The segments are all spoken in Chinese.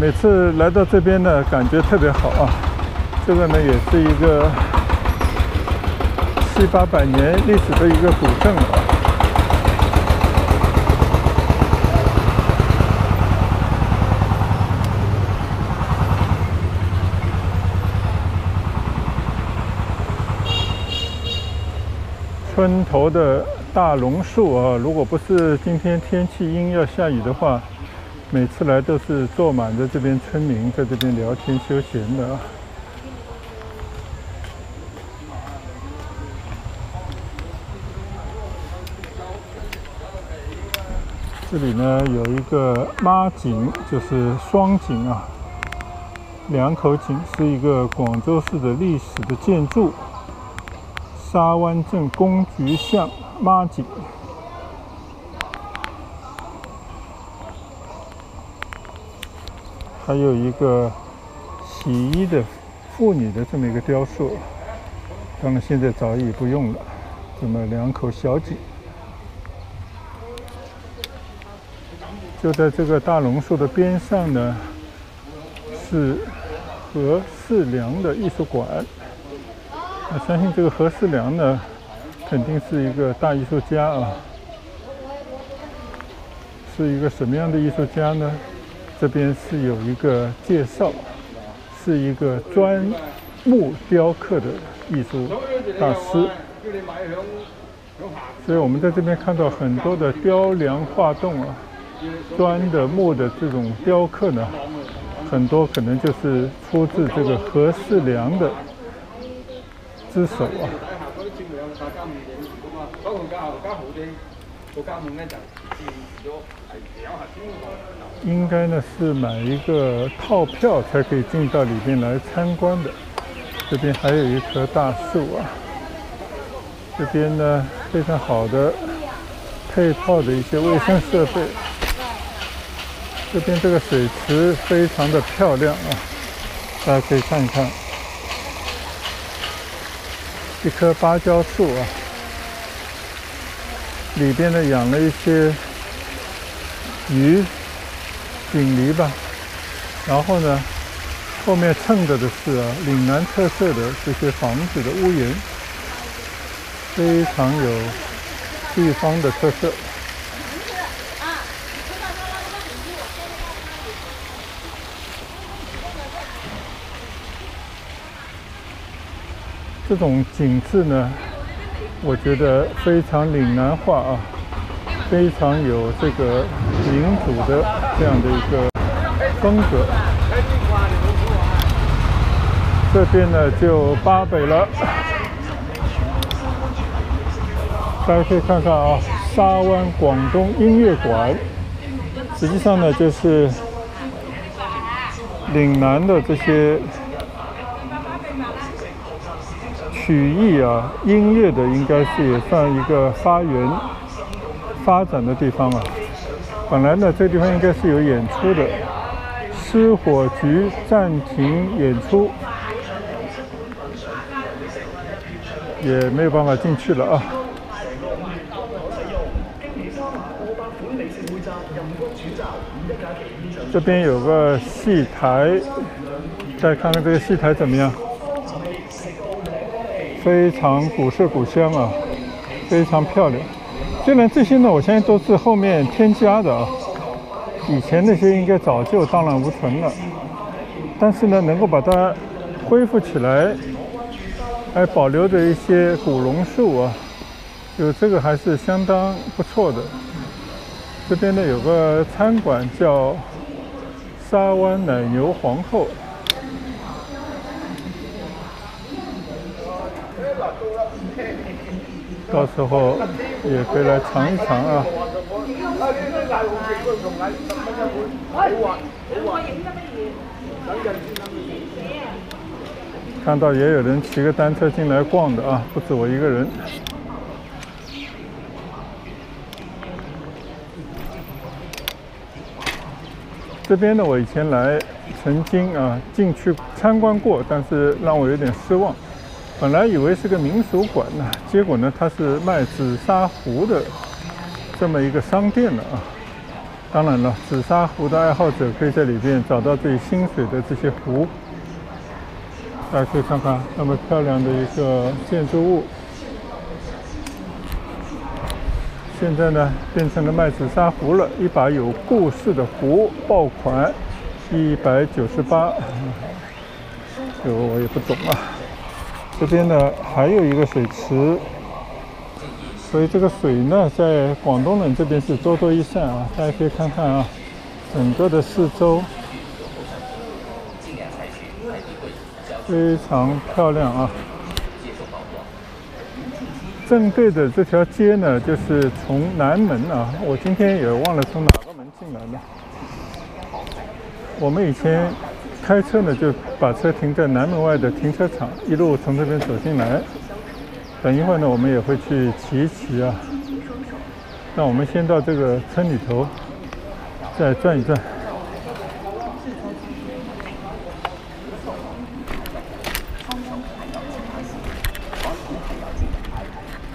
每次来到这边呢，感觉特别好啊！这个呢，也是一个700-800年历史的一个古镇了啊。村头的大榕树啊，如果不是今天天气阴要下雨的话。 每次来都是坐满的这边村民在这边聊天休闲的啊。这里呢有一个妈井，就是双井啊，两口井，是一个广州市的历史的建筑，沙湾镇公局巷妈井。 还有一个洗衣的妇女的这么一个雕塑，当然现在早已不用了。这么两口小井，就在这个大榕树的边上呢，是何四良的艺术馆。我相信这个何四良呢，肯定是一个大艺术家啊。是一个什么样的艺术家呢？ 这边是有一个介绍，是一个砖木雕刻的艺术大师，所以我们在这边看到很多的雕梁画栋啊，砖的木的这种雕刻呢，很多可能就是出自这个何四良的之手啊。 应该呢是买一个套票才可以进到里边来参观的。这边还有一棵大树啊，这边呢非常好的配套的一些卫生设备。这边这个水池非常的漂亮啊，大家可以看一看，一棵芭蕉树啊。 里边呢养了一些鱼、锦鲤吧，然后呢，后面衬着的是啊岭南特色的这些房子的屋檐，非常有地方的特色。这种景致呢。 我觉得非常岭南话啊，非常有这个民族的这样的一个风格。这边呢就巴北了，大家可以看看啊，沙湾广东音乐馆，实际上呢就是岭南的这些。 曲艺啊，音乐的应该是也算一个发源、发展的地方啊。本来呢，这地方应该是有演出的，失火局暂停演出，也没有办法进去了啊。这边有个戏台，再看看这个戏台怎么样。 非常古色古香啊，非常漂亮。虽然这些呢，我相信都是后面添加的啊，以前那些应该早就荡然无存了。但是呢，能够把它恢复起来，还保留着一些古榕树啊，就这个还是相当不错的。这边呢有个餐馆叫沙湾奶牛皇后。 到时候也可以来尝一尝啊！看到也有人骑个单车进来逛的啊，不止我一个人。这边呢，我以前来曾经啊进去参观过，但是让我有点失望。本来以为是个民俗馆呢，结果呢，它是卖紫砂壶的这么一个商店了啊。当然了，紫砂壶的爱好者可以在里边找到自己心水的这些壶。大家可以看看那么漂亮的一个建筑物，现在呢变成了卖紫砂壶了，一把有故事的壶，爆款198。这个我也不懂啊。 这边呢还有一个水池，所以这个水呢在广东人这边是多多益善啊，大家可以看看啊，整个的四周非常漂亮啊。正对的这条街呢就是从南门啊，我今天也忘了从哪个门进来了。我们以前 开车呢，就把车停在南门外的停车场，一路从这边走进来。等一会儿呢，我们也会去骑一骑啊。那我们先到这个村里头，再转一转。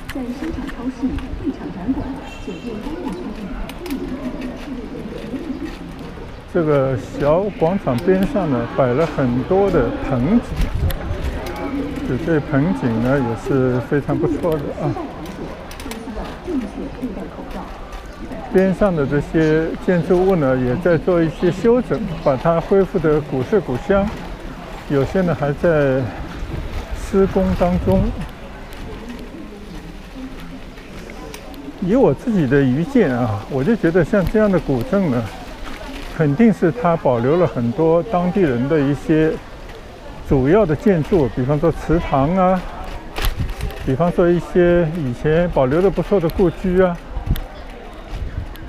在商场、超市、会场、展馆、酒店、公共区域。 这个小广场边上呢，摆了很多的盆景，就这盆景呢也是非常不错的啊。边上的这些建筑物呢，也在做一些修整，把它恢复的古色古香。有些呢还在施工当中。以我自己的愚见啊，我就觉得像这样的古镇呢， 肯定是它保留了很多当地人的一些主要的建筑，比方说祠堂啊，比方说一些以前保留的不错的故居啊。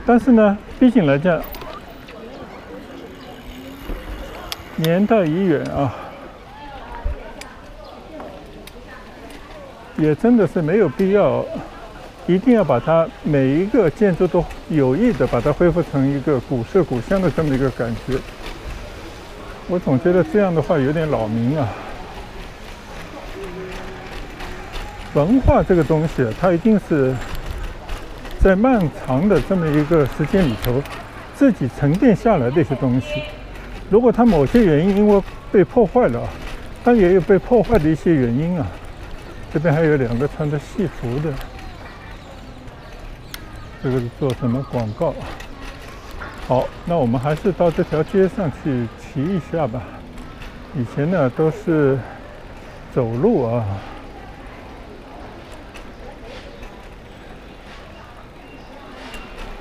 但是呢，毕竟来讲，年代已远啊，也真的是没有必要 一定要把它每一个建筑都有意的把它恢复成一个古色古香的这么一个感觉，我总觉得这样的话有点扰民啊。文化这个东西，它一定是在漫长的这么一个时间里头自己沉淀下来的一些东西。如果它某些原因因为被破坏了，它也有被破坏的一些原因啊。这边还有两个穿着戏服的。 这个是做什么广告？好，那我们还是到这条街上去骑一下吧。以前呢都是走路啊。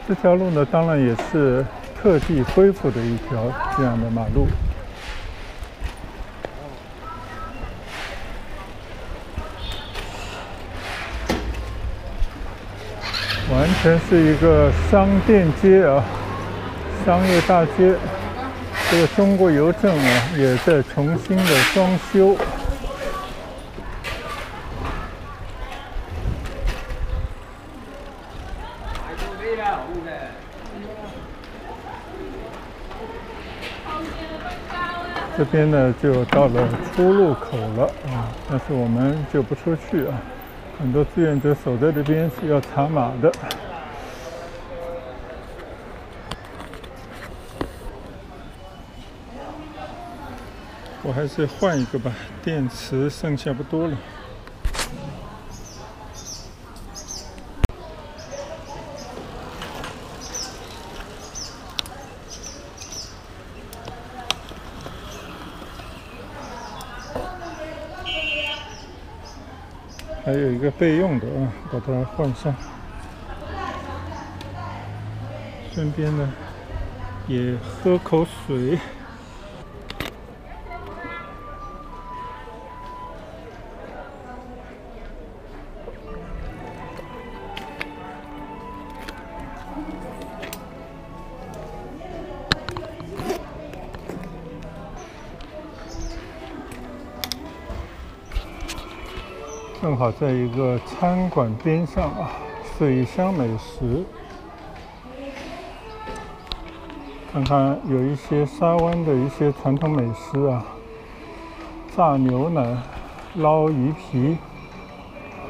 这条路呢，当然也是特地恢复的一条这样的马路。完全是一个商店街啊，商业大街。这个中国邮政啊，也在重新的装修。这边呢，就到了出入口了啊，但是我们就不出去啊。 很多志愿者守在这边是要查码的。我还是换一个吧，电池剩下不多了。还有一个备用的啊，把它换上。身边呢，也喝口水。正好在一个餐馆边上啊，水乡美食，看看有一些沙湾的一些传统美食啊，炸牛腩、捞鱼皮、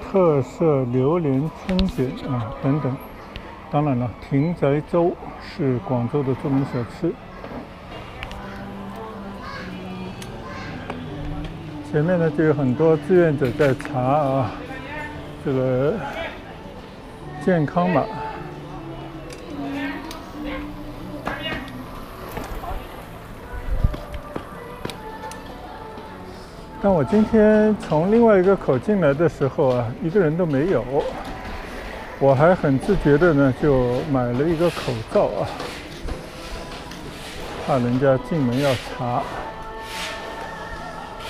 特色榴莲春卷啊等等。当然了，艇仔粥是广州的著名小吃。前面呢就有很多志愿者在查啊，这个健康码。 但我今天从另外一个口进来的时候啊，一个人都没有，我还很自觉的呢，就买了一个口罩啊，怕人家进门要查。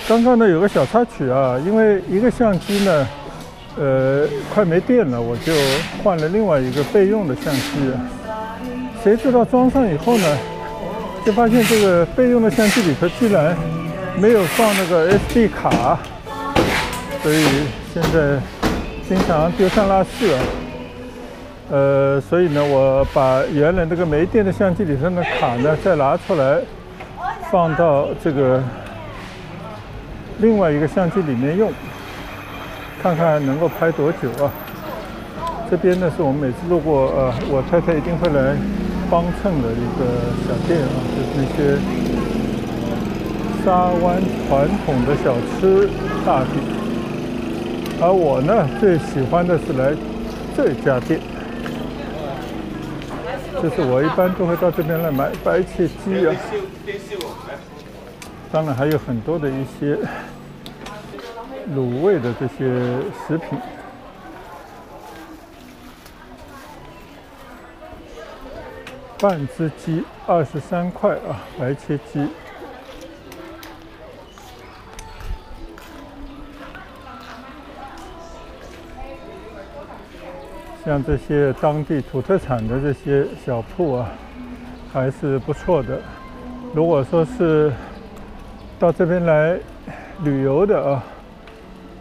刚刚呢有个小插曲啊，因为一个相机呢，快没电了，我就换了另外一个备用的相机啊，谁知道装上以后呢，就发现这个备用的相机里头居然 没有放那个 SD 卡，所以现在经常丢三落四啊。所以呢，我把原来那个没电的相机里头的卡呢，再拿出来，放到这个另外一个相机里面用，看看能够拍多久啊。这边呢是我们每次路过，我太太一定会来帮衬的一个小店啊，就是那些 沙湾传统的小吃大店，而我呢最喜欢的是来这家店，就是我一般都会到这边来买白切鸡啊，当然还有很多的一些卤味的这些食品。 半只鸡23块啊，白切鸡。 像这些当地土特产的这些小铺啊，还是不错的。如果说是到这边来旅游的啊，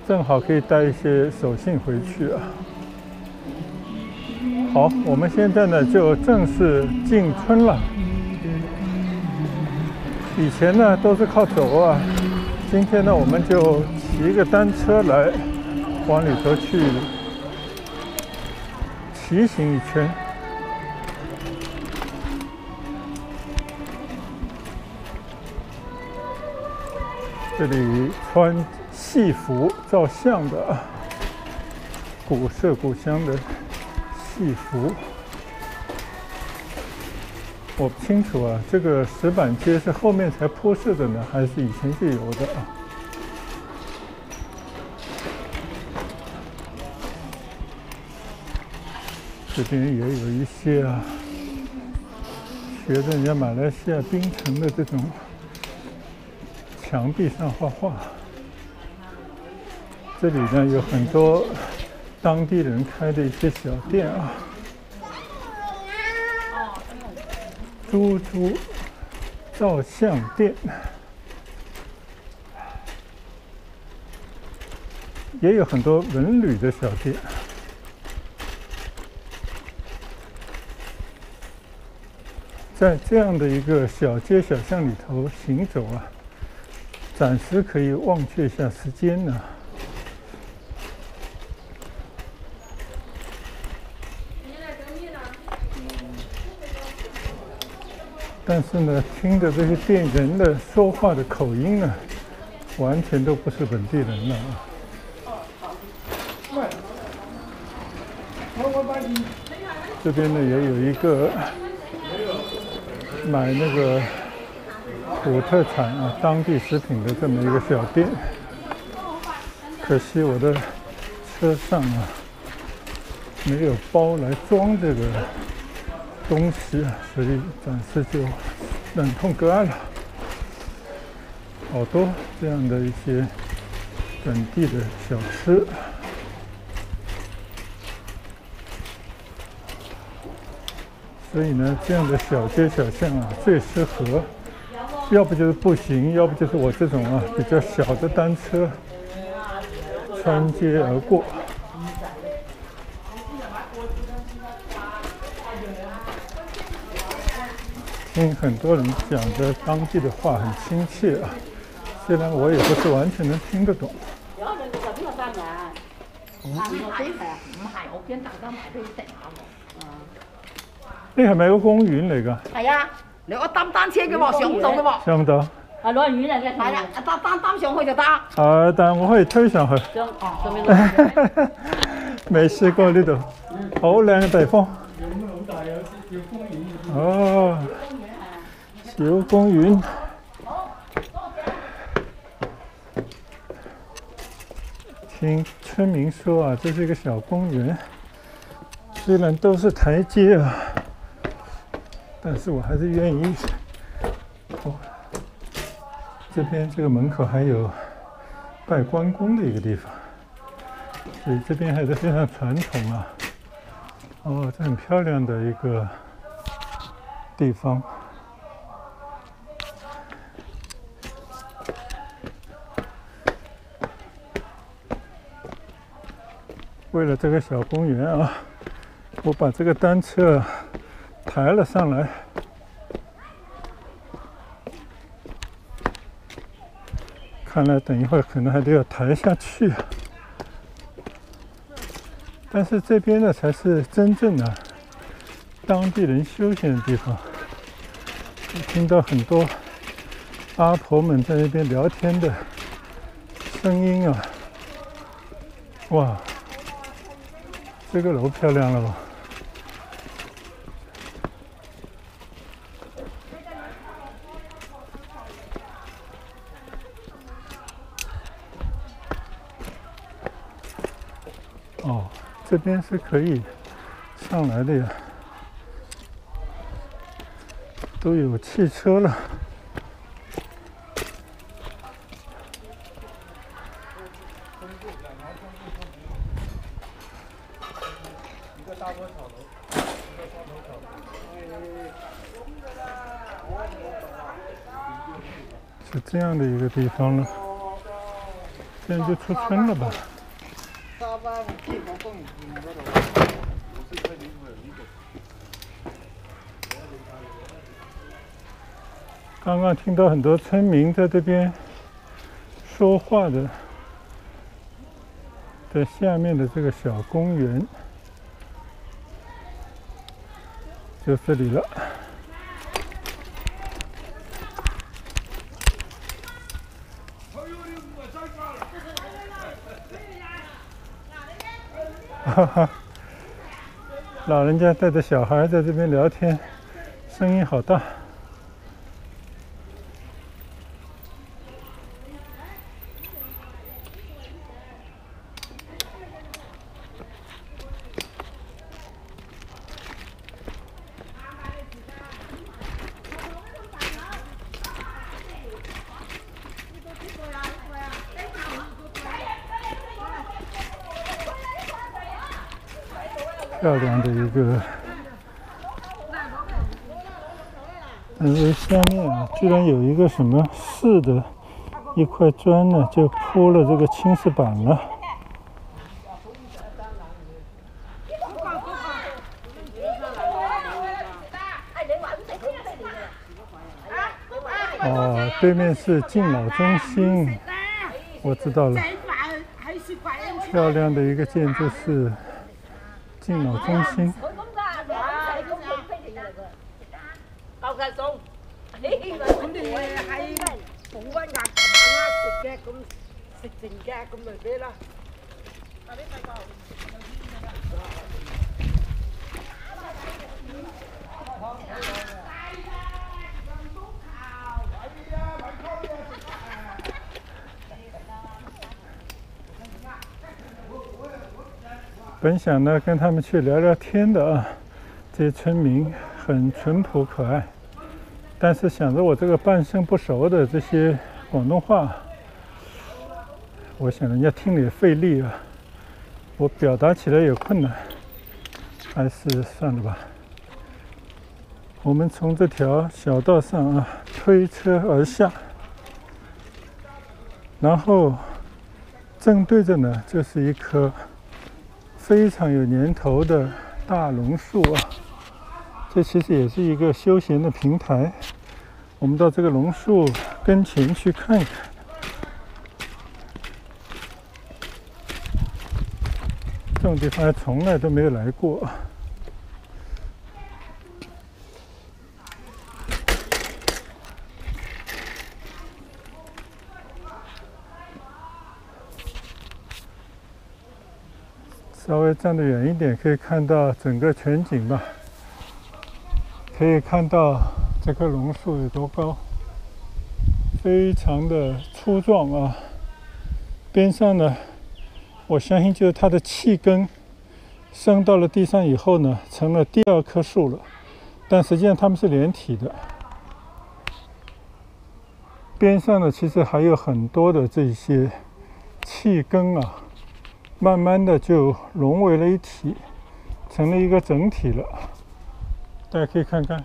正好可以带一些手信回去啊。好，我们现在呢就正式进村了。以前呢都是靠走啊，今天呢我们就骑一个单车来往里头去 骑行一圈，这里穿戏服照相的啊，古色古香的戏服。我不清楚啊，这个石板街是后面才铺设的呢，还是以前就有的啊？ 这边也有一些啊，学着人家马来西亚槟城的这种墙壁上画画。这里呢有很多当地人开的一些小店啊，猪猪照相店，也有很多文旅的小店。 在这样的一个小街小巷里头行走啊，暂时可以忘却一下时间呢。但是呢，听着这些店人的说话的口音呢，完全都不是本地人了啊。 这边呢也有一个 买那个土特产啊，当地食品的这么一个小店，可惜我的车上啊没有包来装这个东西，所以暂时就忍痛割爱了。好多这样的一些本地的小吃。 所以呢，这样的小街小巷啊，最适合，要不就是步行，要不就是我这种啊比较小的单车穿街而过。听很多人讲着当地的话，很亲切啊，虽然我也不是完全能听得懂。唔係，我驚大家買都食下喎。呢係咪個公園嚟㗎？係啊，你我擔單車嘅喎，上唔到嘅喎。上唔到。啊，攞人魚嚟嘅。係啦，擔上去就得。係，但係我可以推上去。上面攞。未試過呢度，好靚嘅地方。有咩好大有小公園？哦，小公園。 听村民说啊，这是一个小公园，虽然都是台阶啊，但是我还是愿意。哦，这边这个门口还有拜关公的一个地方，所以这边还是非常传统啊。哦，这很漂亮的一个地方。 为了这个小公园啊，我把这个单车抬了上来。看来等一会儿可能还得要抬下去。但是这边呢才是真正的当地人休闲的地方。我听到很多阿婆们在那边聊天的声音啊，哇！ 这个楼漂亮了吧？哦，这边是可以上来的呀，都有汽车了。 是这样的一个地方了，现在就出村了吧？刚刚听到很多村民在这边说话的，在下面的这个小公园。 就这里了。哈哈，老人家带着小孩在这边聊天，声音好大。漂亮的一个，但是下面啊，居然有一个什么似的，一块砖呢，就铺了这个青石板了。哦，对面是敬老中心，我知道了，漂亮的一个建筑是。 敬老中心。本想呢跟他们去聊聊天的啊，这些村民很淳朴可爱，但是想着我这个半生不熟的这些广东话，我想人家听了也费力啊，我表达起来有困难，还是算了吧。我们从这条小道上啊推车而下，然后正对着呢就是一棵。 非常有年头的大榕树啊，这其实也是一个休闲的平台。我们到这个榕树跟前去看一看。这种地方从来都没有来过。 稍微站得远一点，可以看到整个全景吧。可以看到这棵榕树有多高，非常的粗壮啊。边上呢，我相信就是它的气根升到了地上以后呢，成了第二棵树了。但实际上它们是连体的。边上呢，其实还有很多的这些气根啊。 慢慢的就融为了一体，成了一个整体了。大家可以看看，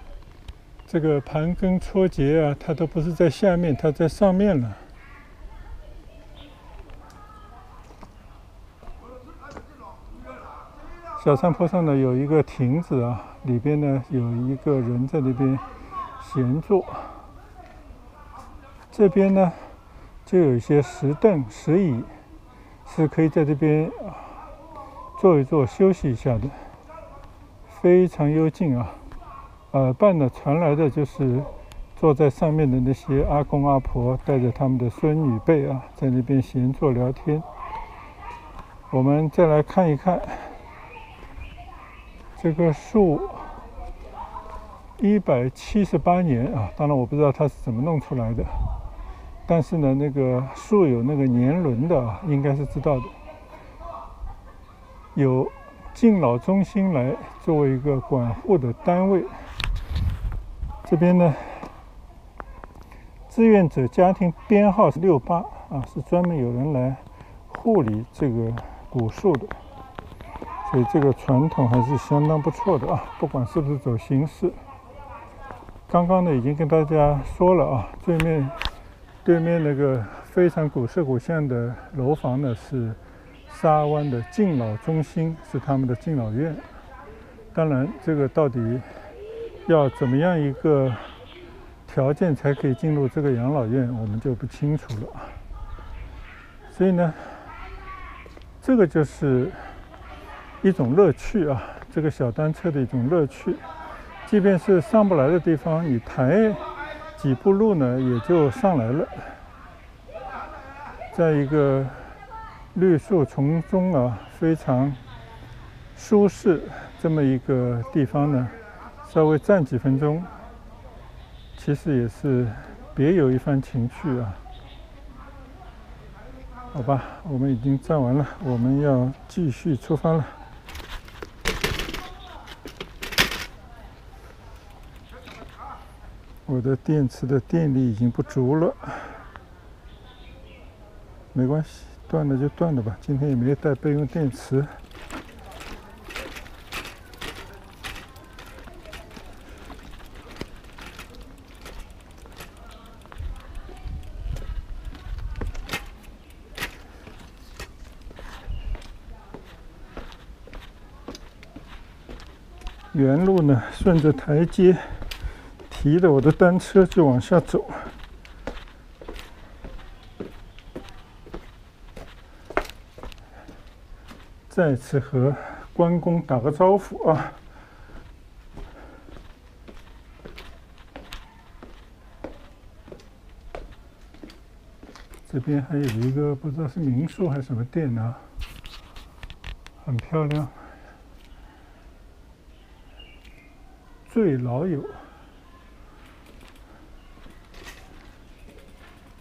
这个盘根错节啊，它都不是在下面，它在上面了。小山坡上呢有一个亭子啊，里边呢有一个人在那边闲坐。这边呢就有一些石凳、石椅。 是可以在这边坐一坐、休息一下的，非常幽静啊！耳畔呢传来的就是坐在上面的那些阿公阿婆带着他们的孙女辈啊，在那边闲坐聊天。我们再来看一看这个树，178年啊，当然我不知道它是怎么弄出来的。 但是呢，那个树有那个年轮的啊，应该是知道的。有敬老中心来作为一个管护的单位。这边呢，志愿者家庭编号是68啊，是专门有人来护理这个古树的，所以这个传统还是相当不错的啊。不管是不是走形式，刚刚呢已经跟大家说了啊，对面那个非常古色古香的楼房呢，是沙湾的敬老中心，是他们的敬老院。当然，这个到底要怎么样一个条件才可以进入这个养老院，我们就不清楚了。所以呢，这个就是一种乐趣啊，这个小单车的一种乐趣。即便是上不来的地方，你抬 几步路呢，也就上来了。在一个绿树丛中啊，非常舒适这么一个地方呢，稍微站几分钟，其实也是别有一番情趣啊。好吧，我们已经站完了，我们要继续出发了。 我的电池的电力已经不足了，没关系，断了就断了吧。今天也没有带备用电池。原路呢，顺着台阶 提着我的单车就往下走，再次和关公打个招呼啊！这边还有一个不知道是民宿还是什么店啊，很漂亮。醉老友。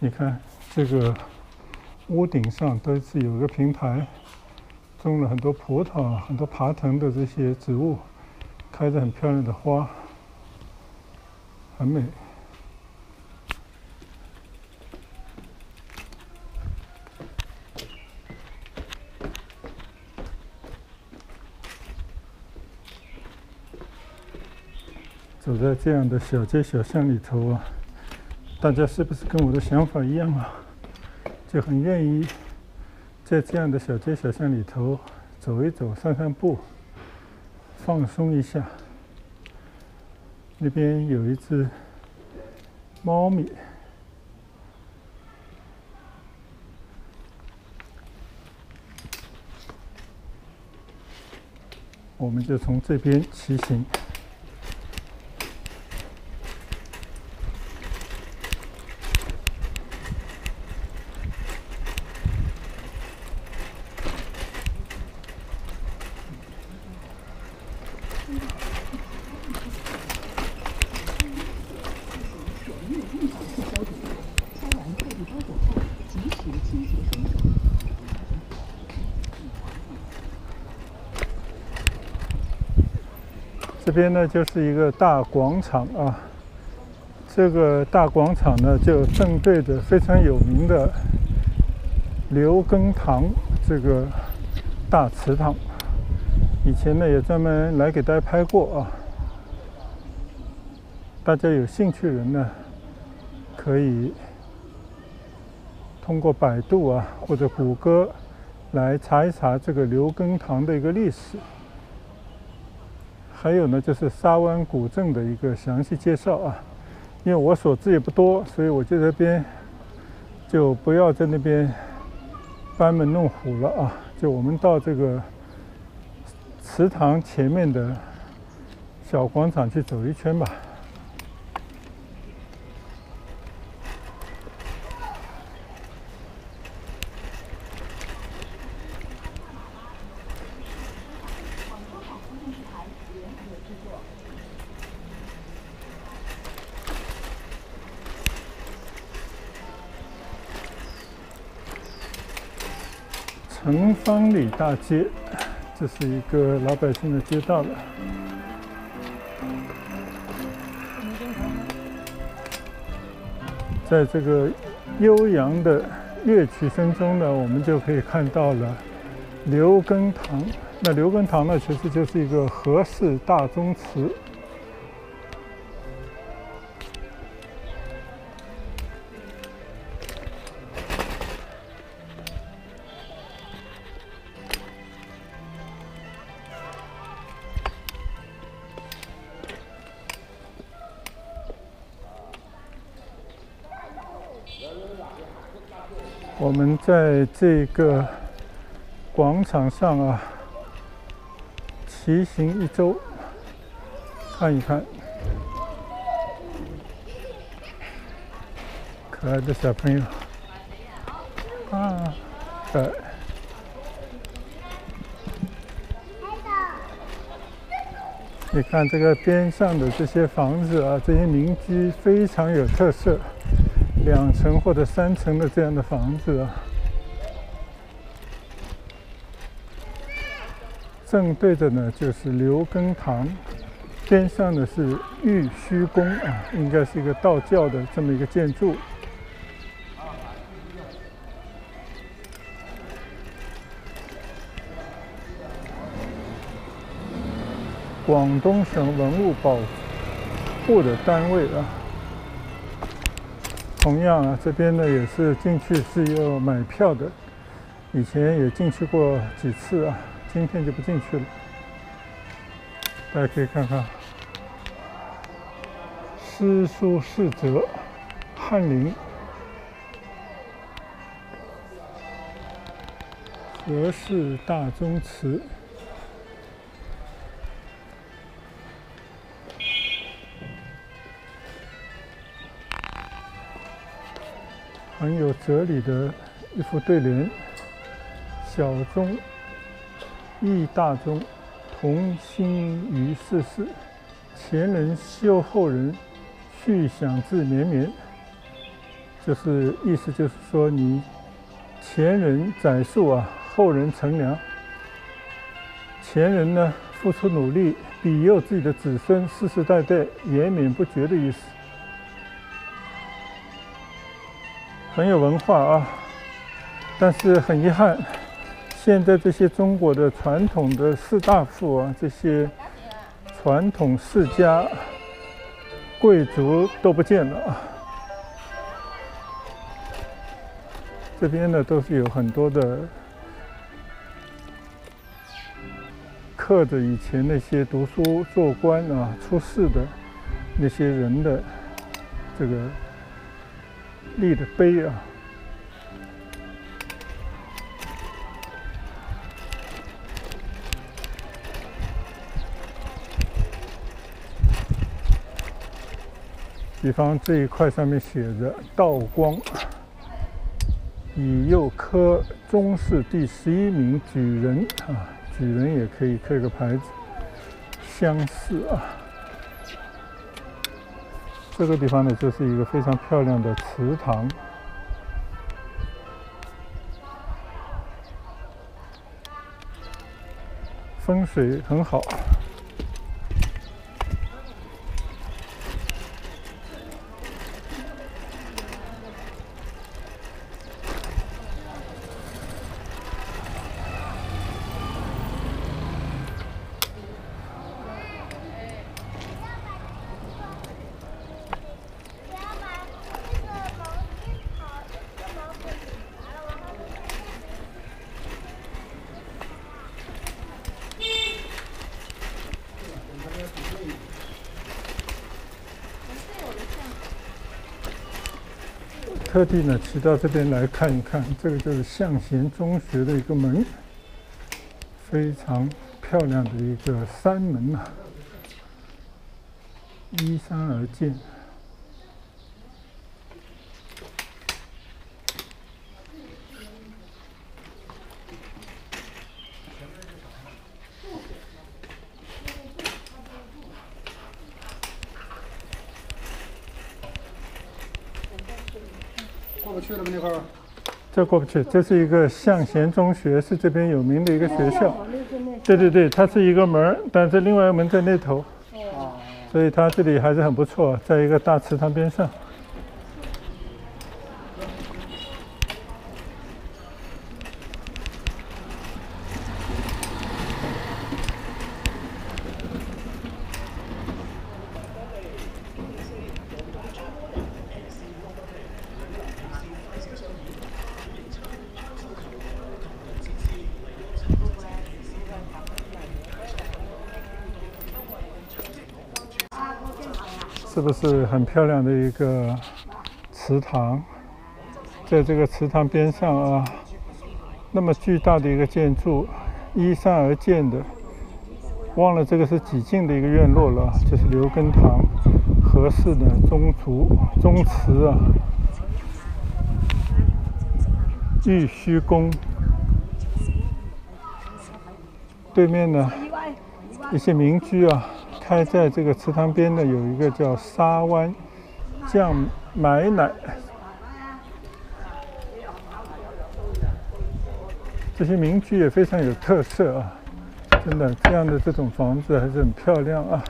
你看，这个屋顶上都是有个平台，种了很多葡萄、很多爬藤的这些植物，开着很漂亮的花，很美。走在这样的小街小巷里头啊， 大家是不是跟我的想法一样啊？就很愿意在这样的小街小巷里头走一走、散散步，放松一下。那边有一只猫咪，我们就从这边骑行。 这边呢就是一个大广场啊，这个大广场呢就正对着非常有名的刘耕堂这个大祠堂，以前呢也专门来给大家拍过啊。大家有兴趣的人呢，可以通过百度啊或者谷歌来查一查这个刘耕堂的一个历史。 还有呢，就是沙湾古镇的一个详细介绍啊，因为我所知也不多，所以我就这边就不要在那边班门弄斧了啊。就我们到这个祠堂前面的小广场去走一圈吧。城方里大街，这是一个老百姓的街道了。在这个悠扬的乐曲声中呢，我们就可以看到了刘耕堂。那刘耕堂呢，其实就是一个何氏大宗祠。 我们在这个广场上啊，骑行一周，看一看可爱的小朋友啊，可爱。你看这个边上的这些房子啊，这些民居非常有特色。 2层或者3层的这样的房子啊，正对着呢就是刘耕堂，边上的是玉虚宫啊，应该是一个道教的这么一个建筑。广东省文物保护的单位啊。 同样啊，这边呢也是进去是要买票的，以前也进去过几次啊，今天就不进去了。大家可以看看，诗书四哲，翰林，何氏大宗祠。 很有哲理的一副对联：小宗亦大宗，同心于世事。前人修后人，续享志绵绵。就是意思就是说，你前人栽树啊，后人乘凉。前人呢付出努力，庇佑自己的子孙，世世代代延绵不绝的意思。 很有文化啊，但是很遗憾，现在这些中国的传统的士大夫啊，这些传统世家、贵族都不见了啊。这边呢都是有很多的刻着以前那些读书做官啊、出仕的那些人的这个。 立的碑啊，比方这一块上面写着道光乙酉科中式第11名举人啊，举人也可以刻个牌子，乡试啊。这个地方呢，就是一个非常漂亮的祠堂。 风水很好，特地呢骑到这边来看一看，这个就是向贤中学的一个门，非常漂亮的一个山门呐、啊，依山而建。 这过不去，这是一个向贤中学，是这边有名的一个学校。对对对，它是一个门，但是另外一个门在那头。所以它这里还是很不错，在一个大池塘边上。是不是很漂亮的一个池塘？在这个池塘边上啊，那么巨大的一个建筑，依山而建的，忘了这个是几进的一个院落了，就是刘根堂何氏的宗祠啊，玉虚宫对面呢一些民居啊。 开在这个池塘边的有一个叫沙湾酱买奶，这些民居也非常有特色啊！真的，这样的这种房子还是很漂亮啊。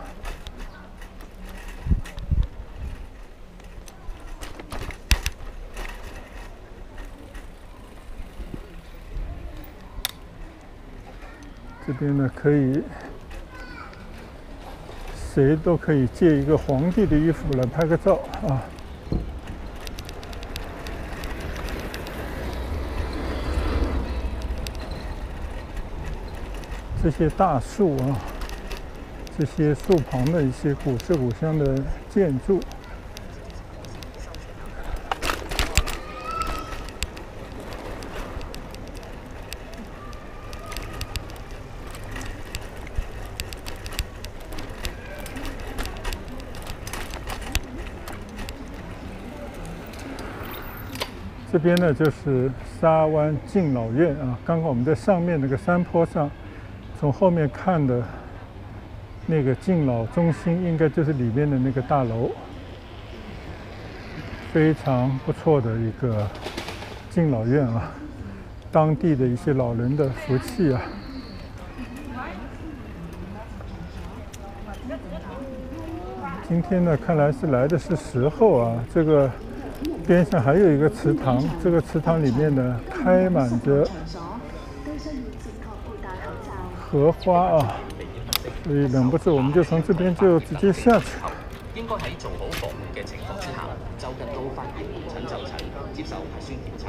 这边呢，可以。 谁都可以借一个皇帝的衣服来拍个照啊！这些大树啊，这些树旁的一些古色古香的建筑。 这边呢就是沙湾敬老院啊，刚刚我们在上面那个山坡上，从后面看的那个敬老中心，应该就是里面的那个大楼，非常不错的一个敬老院啊，当地的一些老人的福气啊。 今天呢，看来是来的是时候啊。这个边上还有一个池塘，这个池塘里面呢开满着荷花啊，所以忍不住我们就从这边就直接下去。應該喺做好防護嘅情況之下，就近到發現確診就診，接受核酸檢測。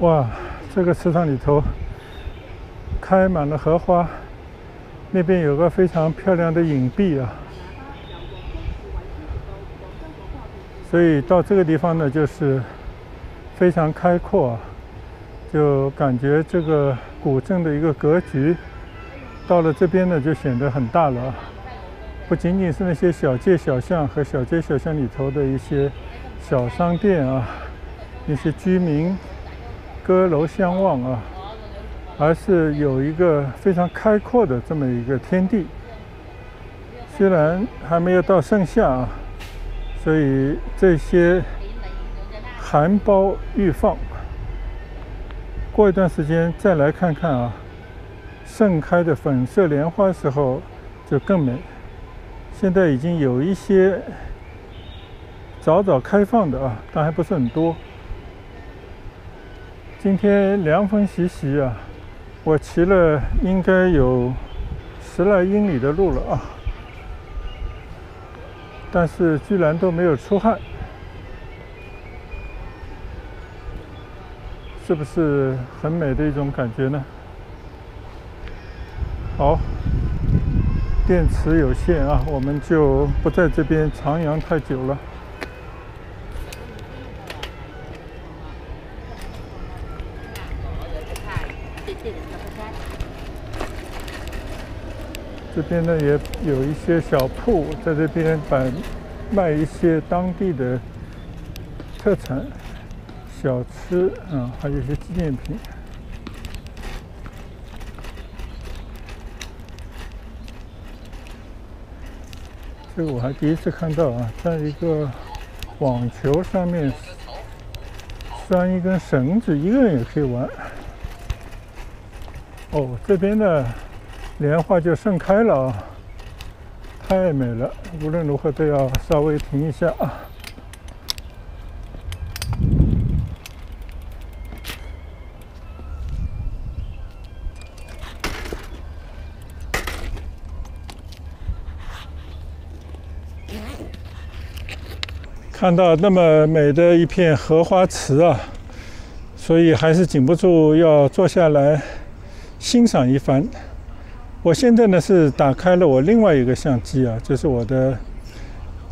哇，这个池塘里头开满了荷花，那边有个非常漂亮的影壁啊，所以到这个地方呢，就是非常开阔，就感觉这个古镇的一个格局，到了这边呢就显得很大了。不仅仅是那些小街小巷和小街小巷里头的一些小商店啊，一些居民歌楼相望啊，而是有一个非常开阔的这么一个天地。虽然还没有到盛夏啊，所以这些含苞欲放。过一段时间再来看看啊，盛开的粉色莲花时候就更美。现在已经有一些早开放的啊，但还不是很多。今天凉风习习啊，我骑了应该有10来英里的路了啊，但是居然都没有出汗，是不是很美的一种感觉呢？好。电池有限啊，我们就不在这边徜徉太久了。这边呢也有一些小铺，在这边卖一些当地的特产、小吃啊，还有一些纪念品。这个我还第一次看到啊，在一个网球上面拴一根绳子，一个人也可以玩。哦，这边的莲花就盛开了啊，太美了！无论如何都要稍微停一下啊。看到那么美的一片荷花池啊，所以还是禁不住要坐下来欣赏一番。我现在呢是打开了我另外一个相机啊，就是我的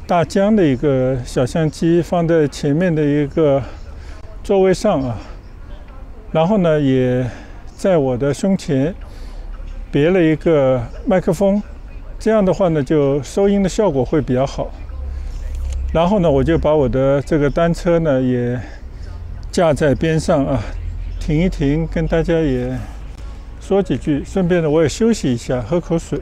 大疆的一个小相机，放在前面的一个座位上啊，然后呢也在我的胸前别了一个麦克风，这样的话呢就收音的效果会比较好。然后呢，我就把我的这个单车呢也架在边上啊，停一停，跟大家也说几句，顺便呢我也休息一下，喝口水。